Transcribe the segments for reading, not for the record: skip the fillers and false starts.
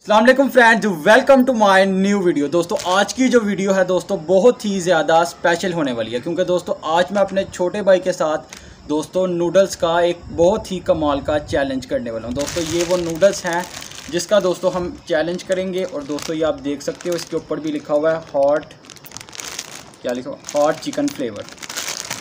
अस्सलामुअलैकुम friends, welcome to my new video. दोस्तों आज की जो वीडियो है दोस्तों बहुत ही ज़्यादा स्पेशल होने वाली है, क्योंकि दोस्तों आज मैं अपने छोटे भाई के साथ दोस्तों नूडल्स का एक बहुत ही कमाल का चैलेंज करने वाला हूं। दोस्तों ये वो नूडल्स हैं जिसका दोस्तों हम चैलेंज करेंगे। और दोस्तों ये आप देख सकते हो, इसके ऊपर भी लिखा हुआ है हॉट, क्या लिखा हुआ, हॉट चिकन फ्लेवर।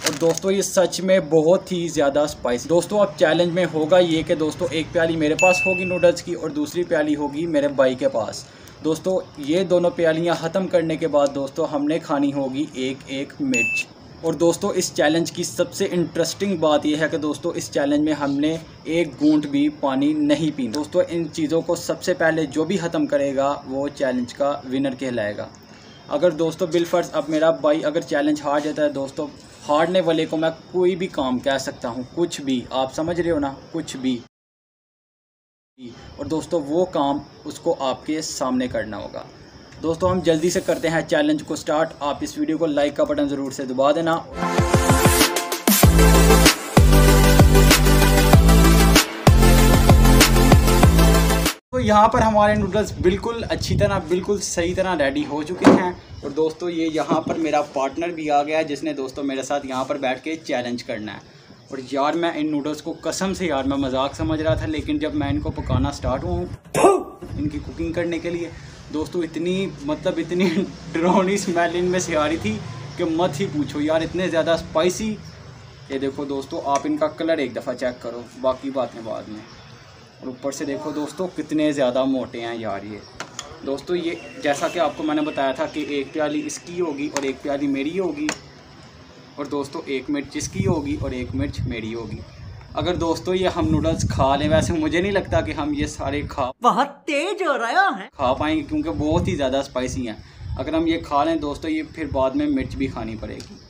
और दोस्तों ये सच में बहुत ही ज़्यादा स्पाइसी। दोस्तों अब चैलेंज में होगा ये कि दोस्तों एक प्याली मेरे पास होगी नूडल्स की और दूसरी प्याली होगी मेरे भाई के पास। दोस्तों ये दोनों प्यालियाँ ख़त्म करने के बाद दोस्तों हमने खानी होगी एक एक मिर्च। और दोस्तों इस चैलेंज की सबसे इंटरेस्टिंग बात यह है कि दोस्तों इस चैलेंज में हमने एक घूंट भी पानी नहीं पीना। दोस्तों इन चीज़ों को सबसे पहले जो भी ख़त्म करेगा वो चैलेंज का विनर कहलाएगा। अगर दोस्तों बिलफर्ज अब मेरा भाई अगर चैलेंज हार जाता है, दोस्तों हारने वाले को मैं कोई भी काम कह सकता हूँ, कुछ भी, आप समझ रहे हो ना, कुछ भी। और दोस्तों वो काम उसको आपके सामने करना होगा। दोस्तों हम जल्दी से करते हैं चैलेंज को स्टार्ट। आप इस वीडियो को लाइक का बटन ज़रूर से दबा देना। तो यहाँ पर हमारे नूडल्स बिल्कुल अच्छी तरह बिल्कुल सही तरह रेडी हो चुके हैं। और दोस्तों ये यहाँ पर मेरा पार्टनर भी आ गया है, जिसने दोस्तों मेरे साथ यहाँ पर बैठ के चैलेंज करना है। और यार मैं इन नूडल्स को कसम से यार मैं मजाक समझ रहा था, लेकिन जब मैं इनको पकाना स्टार्ट हुआ हूँ इनकी कुकिंग करने के लिए, दोस्तों इतनी मतलब इतनी डरावनी स्मेल इनमें से आ रही थी कि मत ही पूछो यार, इतने ज़्यादा स्पाइसी। ये देखो दोस्तों, आप इनका कलर एक दफ़ा चेक करो, बाकी बातें बाद में। और ऊपर से देखो दोस्तों कितने ज़्यादा मोटे हैं यार ये। दोस्तों ये जैसा कि आपको मैंने बताया था कि एक प्याली इसकी होगी और एक प्याली मेरी होगी। और दोस्तों एक मिर्च इसकी होगी और एक मिर्च मेरी होगी। अगर दोस्तों ये हम नूडल्स खा लें, वैसे मुझे नहीं लगता कि हम ये सारे बहुत तेज हो रहा है खा पाएंगे, क्योंकि बहुत ही ज़्यादा स्पाइसी हैं। अगर हम ये खा लें दोस्तों, ये फिर बाद में मिर्च भी खानी पड़ेगी।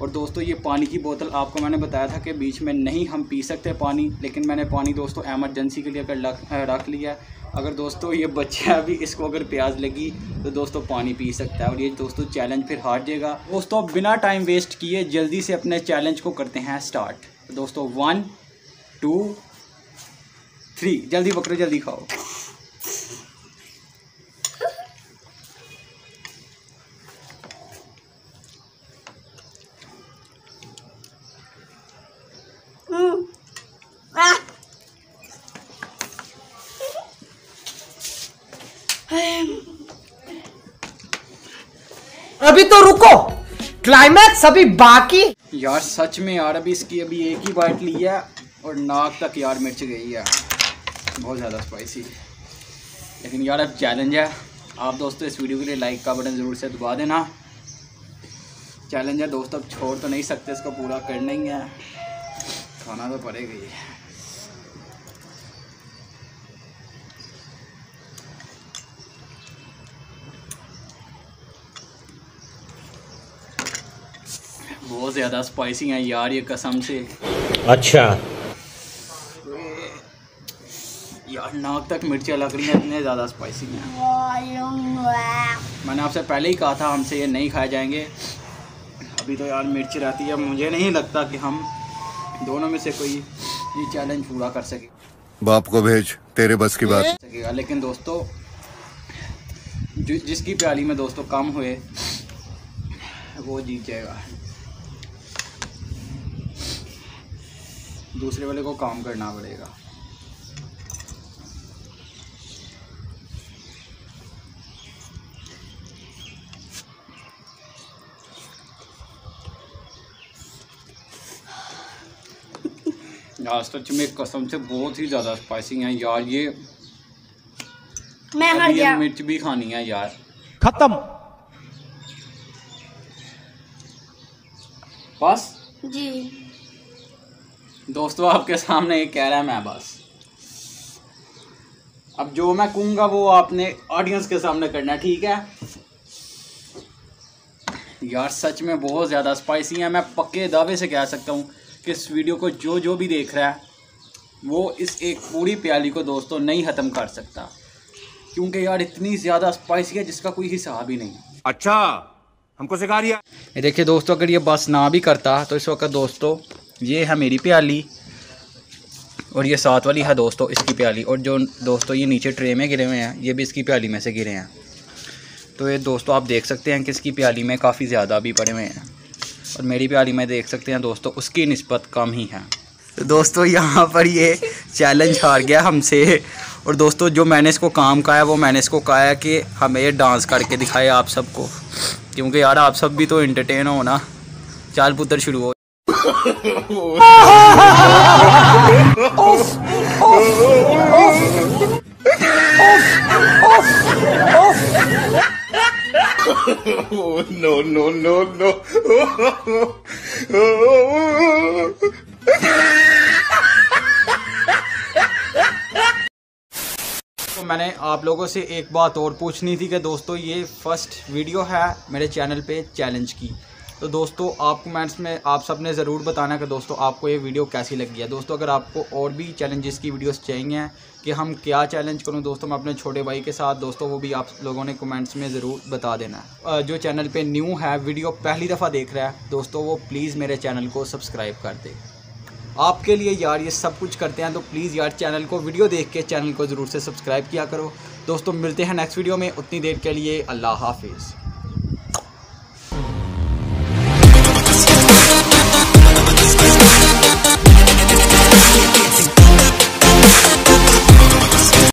और दोस्तों ये पानी की बोतल आपको मैंने बताया था कि बीच में नहीं हम पी सकते पानी, लेकिन मैंने पानी दोस्तों एमरजेंसी के लिए रख लिया। अगर दोस्तों ये बच्चा अभी इसको अगर प्यास लगी तो दोस्तों पानी पी सकता है। और ये दोस्तों चैलेंज फिर हार जाएगा। दोस्तों बिना टाइम वेस्ट किए जल्दी से अपने चैलेंज को करते हैं स्टार्ट। दोस्तों 1 2 3 जल्दी पकड़ो, जल्दी खाओ। अभी तो रुको, क्लाइमैक्स अभी बाकी। यार सच में यार अभी इसकी अभी एक ही बाइट ली है और नाक तक यार मिर्च गई है, बहुत ज़्यादा स्पाइसी। लेकिन यार अब चैलेंज है। आप दोस्तों इस वीडियो के लिए लाइक का बटन ज़रूर से दबा देना। चैलेंज है दोस्तों, अब छोड़ तो नहीं सकते, इसको पूरा करना ही है, खाना तो पड़ेगा ही। बहुत ज़्यादा स्पाइसी हैं यार ये कसम से। अच्छा यार नाक तक मिर्चें लग रही हैं, इतने ज़्यादा स्पाइसी हैं। मैंने आपसे पहले ही कहा था हमसे ये नहीं खाए जाएंगे। अभी तो यार मिर्च रहती है, मुझे नहीं लगता कि हम दोनों में से कोई ये चैलेंज पूरा कर सके। बाप को भेज, तेरे बस की बात सकेगा। लेकिन दोस्तों जिसकी प्याली में दोस्तों कम हुए वो जीत जाएगा, दूसरे वाले को काम करना पड़ेगा। यार सच में कसम से बहुत ही ज़्यादा स्पाइसी हैं यार ये। मैं हर ये मिर्च भी खानी है यार, खत्म बस जी। दोस्तों आपके सामने ये कह रहा है मैं बस, अब जो मैं कहूँगा वो आपने ऑडियंस के सामने करना, ठीक है। यार सच में बहुत ज़्यादा स्पाइसी है। मैं पक्के दावे से कह सकता हूँ कि इस वीडियो को जो भी देख रहा है वो इस एक पूरी प्याली को दोस्तों नहीं ख़त्म कर सकता, क्योंकि यार इतनी ज़्यादा स्पाइसी है जिसका कोई हिसाब ही नहीं। अच्छा हमको सिखा दिया। देखिए दोस्तों अगर ये बस ना भी करता तो इस वक्त दोस्तों ये है मेरी प्याली और ये साथ वाली है दोस्तों इसकी प्याली, और जो दोस्तों ये नीचे ट्रे में गिरे हुए हैं ये भी इसकी प्याली में से गिरे हैं। तो ये दोस्तों आप देख सकते हैं कि इसकी प्याली में काफ़ी ज़्यादा भी पड़े हुए हैं, और मेरी प्याली में देख सकते हैं दोस्तों उसकी निस्बत कम ही है। तो दोस्तों यहाँ पर ये चैलेंज हार गया हमसे, और दोस्तों जो मैंने इसको काम कहा है वो मैंने इसको कहा है कि हमें डांस करके दिखाए आप सबको, क्योंकि यार आप सब भी तो एंटरटेन हो ना। चाल पुत्र शुरू हो। तो मैंने आप लोगों से एक बात और पूछनी थी कि दोस्तों ये फर्स्ट वीडियो है मेरे चैनल पे चैलेंज की, तो दोस्तों आप कमेंट्स में आप सब ने ज़रूर बताना कि दोस्तों आपको ये वीडियो कैसी लगी है। दोस्तों अगर आपको और भी चैलेंजेस की वीडियोस चाहिए कि हम क्या चैलेंज करूं दोस्तों मैं अपने छोटे भाई के साथ, दोस्तों वो भी आप लोगों ने कमेंट्स में ज़रूर बता देना। जो चैनल पे न्यू है, वीडियो पहली दफ़ा देख रहा है दोस्तों, वो प्लीज़ मेरे चैनल को सब्सक्राइब कर दे। आपके लिए यार ये सब कुछ करते हैं, तो प्लीज़ यार चैनल को वीडियो देख के चैनल को ज़रूर से सब्सक्राइब किया करो। दोस्तों मिलते हैं नेक्स्ट वीडियो में, उतनी देर के लिए अल्लाह हाफिज़।